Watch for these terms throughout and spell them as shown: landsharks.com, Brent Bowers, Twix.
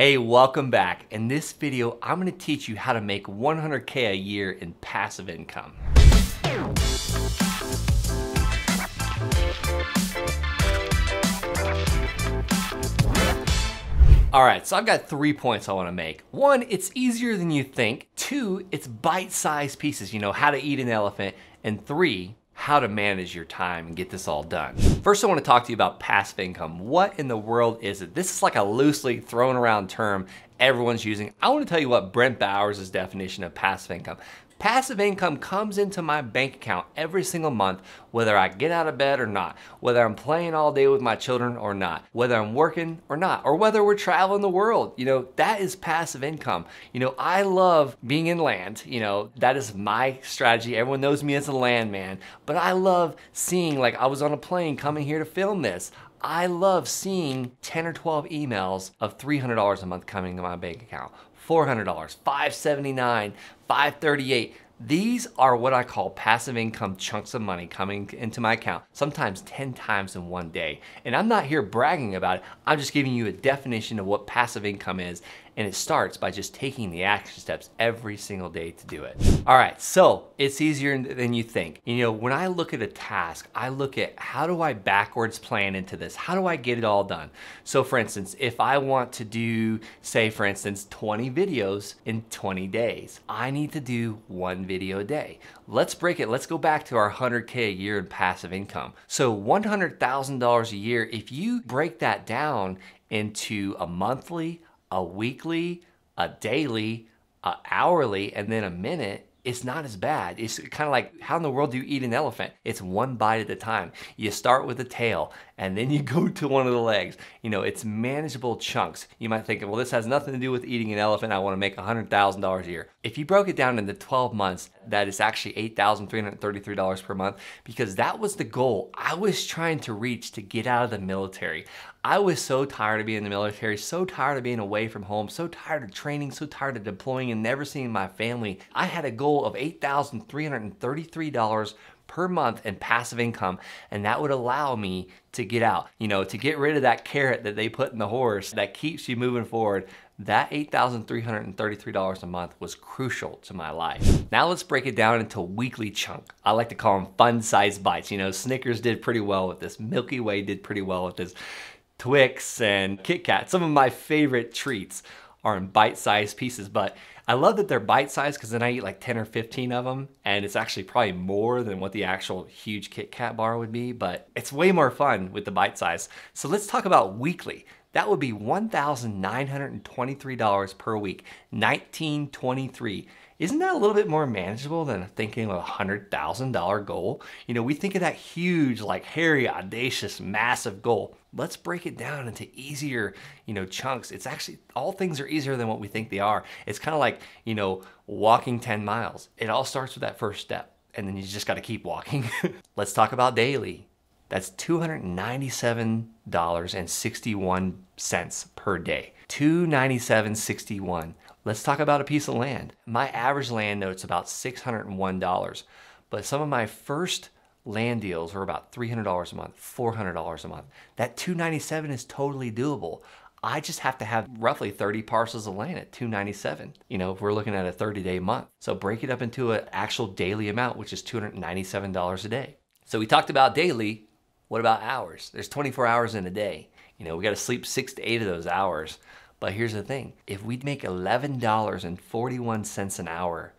Hey, welcome back. In this video, I'm gonna teach you how to make $100K a year in passive income. All right, so I've got 3 points I wanna make. One, it's easier than you think. Two, it's bite-sized pieces, you know, how to eat an elephant. And three, how to manage your time and get this all done. First, I want to talk to you about passive income. What in the world is it? This is like a loosely thrown around term everyone's using. I want to tell you what Brent Bowers' definition of passive income. Passive income comes into my bank account every single month, whether I get out of bed or not, whether I'm playing all day with my children or not, whether I'm working or not, or whether we're traveling the world. You know, that is passive income. You know, I love being in land. You know, that is my strategy. Everyone knows me as a landman, but I love seeing, like, I was on a plane coming here to film this. I love seeing 10 or 12 emails of $300 a month coming to my bank account. $400, $579, $538. These are what I call passive income chunks of money coming into my account, sometimes 10 times in one day. And I'm not here bragging about it. I'm just giving you a definition of what passive income is. And it starts by just taking the action steps every single day to do it. All right, so it's easier than you think. You know, when I look at a task, I look at how do I backwards plan into this? How do I get it all done? So for instance, if I want to do, say for instance, 20 videos in 20 days, I need to do one video a day. Let's break it, let's go back to our $100K a year in passive income. So $100,000 a year, if you break that down into a monthly, a weekly, a daily, an hourly, and then a minute, it's not as bad. It's kind of like, how in the world do you eat an elephant? It's one bite at a time. You start with the tail and then you go to one of the legs. You know, it's manageable chunks. You might think, well, this has nothing to do with eating an elephant. I want to make $100,000 a year. If you broke it down into 12 months, that is actually $8,333 per month, because that was the goal I was trying to reach to get out of the military. I was so tired of being in the military, so tired of being away from home, so tired of training, so tired of deploying and never seeing my family. I had a goal of $8,333 per month in passive income, and that would allow me to get out, you know, to get rid of that carrot that they put in the horse that keeps you moving forward. That $8,333 a month was crucial to my life. Now let's break it down into a weekly chunk. I like to call them fun-sized bites. You know, Snickers did pretty well with this. Milky Way did pretty well with this. Twix and Kit Kat, some of my favorite treats are in bite-sized pieces, but I love that they're bite-sized because then I eat like 10 or 15 of them, and it's actually probably more than what the actual huge Kit Kat bar would be, but it's way more fun with the bite size. So let's talk about weekly. That would be $1,923 per week, $1,923. Isn't that a little bit more manageable than thinking of a $100,000 goal? You know, we think of that huge, like hairy, audacious, massive goal. Let's break it down into easier, you know, chunks. It's actually, all things are easier than what we think they are. It's kind of like, you know, walking 10 miles. It all starts with that first step, and then you just got to keep walking. Let's talk about daily. That's $297.61 per day. $297.61. Let's talk about a piece of land. My average land note's about $601, but some of my first land deals were about $300 a month, $400 a month. That $297 is totally doable. I just have to have roughly 30 parcels of land at $297. You know, if we're looking at a 30-day month. So break it up into an actual daily amount, which is $297 a day. So we talked about daily. What about hours? There's 24 hours in a day. You know, we got to sleep 6 to 8 of those hours. But here's the thing, if we'd make $11.41 an hour,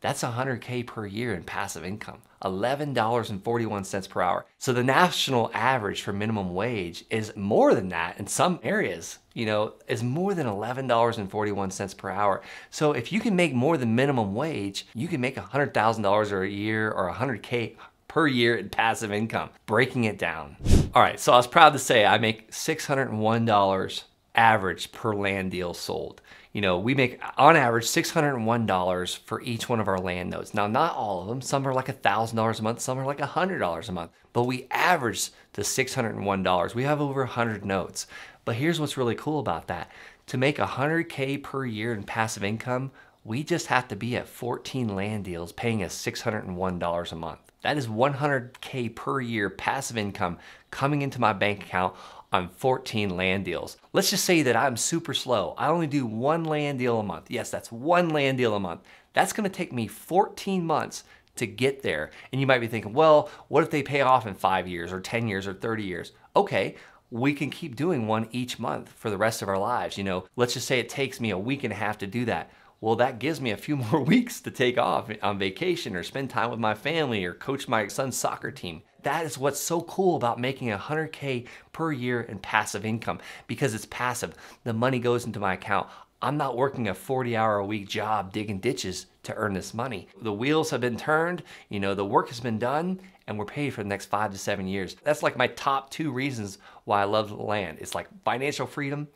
that's $100K per year in passive income, $11.41 per hour. So the national average for minimum wage is more than that in some areas, you know, is more than $11.41 per hour. So if you can make more than minimum wage, you can make $100,000 a year or $100K per year in passive income, breaking it down. All right, so I was proud to say I make $601 average per land deal sold. You know, we make on average $601 for each one of our land notes. Now, not all of them. Some are like $1,000 a month, some are like $100 a month, but we average the $601. We have over 100 notes. But here's what's really cool about that. To make $100K per year in passive income, we just have to be at 14 land deals paying us $601 a month. That is $100K per year passive income coming into my bank account, on 14 land deals. Let's just say that I'm super slow. I only do one land deal a month. Yes, that's one land deal a month. That's gonna take me 14 months to get there. And you might be thinking, well, what if they pay off in 5 years or 10 years or 30 years? Okay, we can keep doing one each month for the rest of our lives. You know, let's just say it takes me a week and a half to do that. Well, that gives me a few more weeks to take off on vacation or spend time with my family or coach my son's soccer team. That is what's so cool about making $100K per year in passive income, because it's passive. The money goes into my account. I'm not working a 40-hour-a-week job digging ditches to earn this money. The wheels have been turned, you know, the work has been done, and we're paid for the next 5 to 7 years. That's like my top two reasons why I love land. It's like financial freedom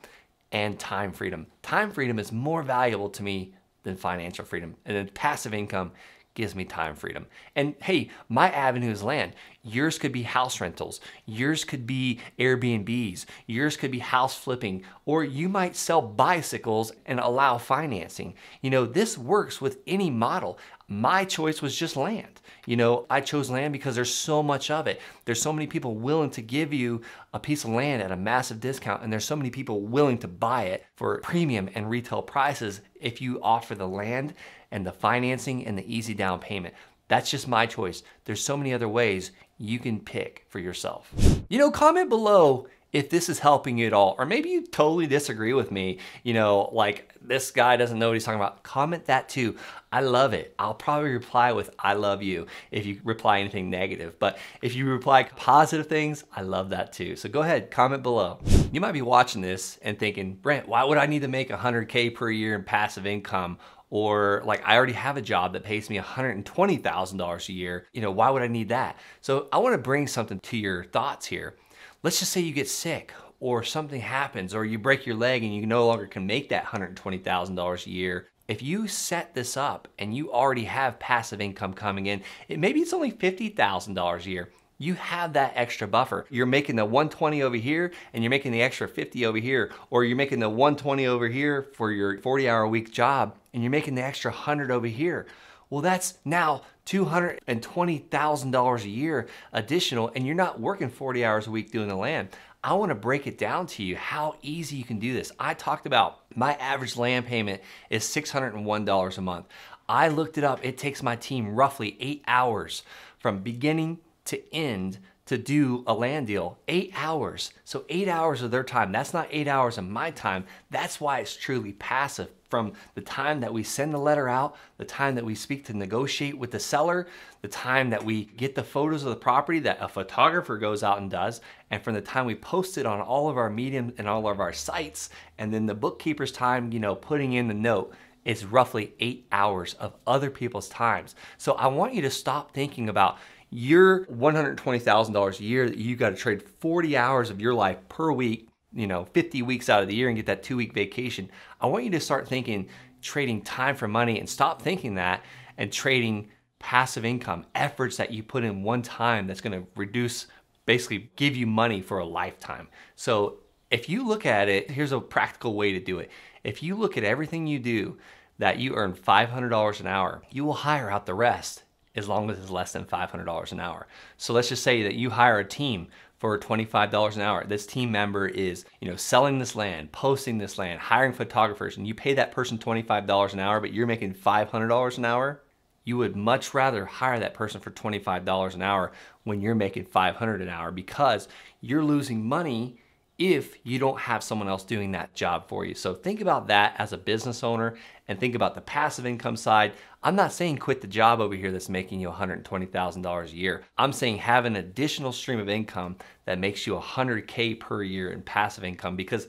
and time freedom. Time freedom is more valuable to me than financial freedom, and then passive income gives me time freedom. And hey, my avenue is land. Yours could be house rentals. Yours could be Airbnbs. Yours could be house flipping, or you might sell bicycles and allow financing. You know, this works with any model. My choice was just land. You know, I chose land because there's so much of it. There's so many people willing to give you a piece of land at a massive discount, and there's so many people willing to buy it for premium and retail prices if you offer the land and the financing and the easy down payment. That's just my choice. There's so many other ways you can pick for yourself. You know, comment below if this is helping you at all, or maybe you totally disagree with me, you know, like this guy doesn't know what he's talking about. Comment that too. I love it. I'll probably reply with I love you if you reply anything negative, but if you reply positive things, I love that too. So go ahead, comment below. You might be watching this and thinking, Brent, why would I need to make $100K per year in passive income? Or like, I already have a job that pays me $120,000 a year. You know, why would I need that? So I wanna bring something to your thoughts here. Let's just say you get sick or something happens, or you break your leg and you no longer can make that $120,000 a year. If you set this up and you already have passive income coming in, maybe it's only $50,000 a year. You have that extra buffer. You're making the 120 over here and you're making the extra 50 over here, or you're making the 120 over here for your 40-hour-a-week job and you're making the extra 100 over here. Well, that's now $220,000 a year additional, and you're not working 40 hours a week doing the land. I want to break it down to you how easy you can do this. I talked about my average land payment is $601 a month. I looked it up. It takes my team roughly 8 hours from beginning to end to do a land deal, 8 hours. So 8 hours of their time. That's not 8 hours of my time. That's why it's truly passive. From the time that we send the letter out, the time that we speak to negotiate with the seller, the time that we get the photos of the property that a photographer goes out and does, and from the time we post it on all of our mediums and all of our sites, and then the bookkeeper's time, you know, putting in the note, is roughly 8 hours of other people's times. So I want you to stop thinking about your $120,000 a year that you got to trade 40 hours of your life per week, you know, 50 weeks out of the year and get that 2-week vacation. I want you to start thinking trading time for money, and stop thinking that and trading passive income, efforts that you put in one time that's going to reduce, basically give you money for a lifetime. So if you look at it, here's a practical way to do it. If you look at everything you do that you earn $500 an hour, you will hire out the rest, as long as it's less than $500 an hour. So let's just say that you hire a team for $25 an hour. This team member is, you know, selling this land, posting this land, hiring photographers, and you pay that person $25 an hour, but you're making $500 an hour. You would much rather hire that person for $25 an hour when you're making $500 an hour, because you're losing money if you don't have someone else doing that job for you. So think about that as a business owner, and think about the passive income side. I'm not saying quit the job over here that's making you $120,000 a year. I'm saying have an additional stream of income that makes you $100K per year in passive income, because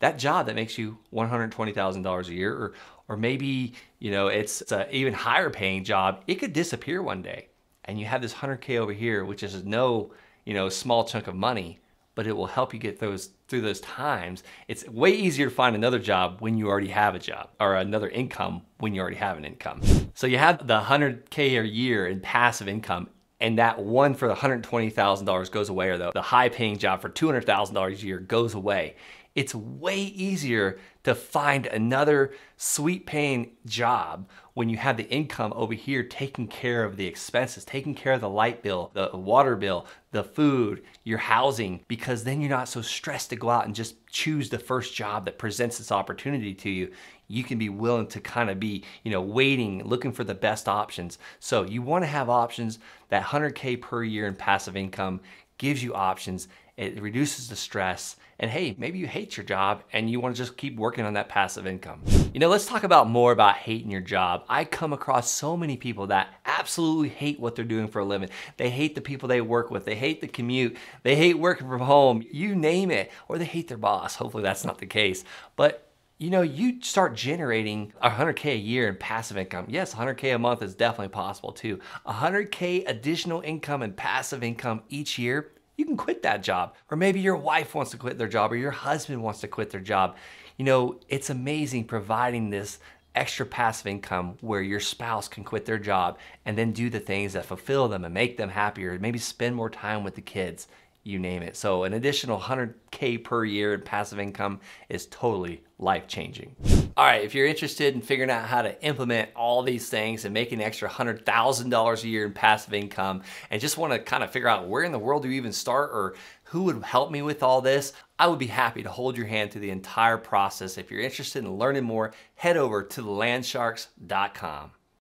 that job that makes you $120,000 a year, or maybe, you know, it's an even higher paying job, it could disappear one day. And you have this $100K over here, which is no, you know, small chunk of money, but it will help you get through those times. It's way easier to find another job when you already have a job, or another income when you already have an income. So you have the $100K a year in passive income, and that one for the $120,000 goes away, or the high paying job for $200,000 a year goes away. it's way easier to find another sweet paying job when you have the income over here taking care of the expenses, taking care of the light bill, the water bill, the food, your housing, because then you're not so stressed to go out and just choose the first job that presents this opportunity to you. You can be willing to kind of be, you know, waiting, looking for the best options. So you want to have options. That 100K per year in passive income gives you options. It reduces the stress. And hey, maybe you hate your job and you want to just keep working on that passive income. You know, let's talk about more about hating your job. I come across so many people that absolutely hate what they're doing for a living. They hate the people they work with. They hate the commute. They hate working from home. You name it. Or they hate their boss. Hopefully that's not the case. But you know, you start generating 100K a year in passive income. Yes, 100K a month is definitely possible too. 100K additional income and passive income each year, you can quit that job. Or maybe your wife wants to quit their job or your husband wants to quit their job. You know, it's amazing providing this extra passive income where your spouse can quit their job and then do the things that fulfill them and make them happier, maybe spend more time with the kids. You name it. So an additional 100K per year in passive income is totally life-changing. All right, if you're interested in figuring out how to implement all these things and make an extra $100,000 a year in passive income and just want to kind of figure out where in the world do you even start or who would help me with all this, I would be happy to hold your hand through the entire process. If you're interested in learning more, head over to landsharks.com.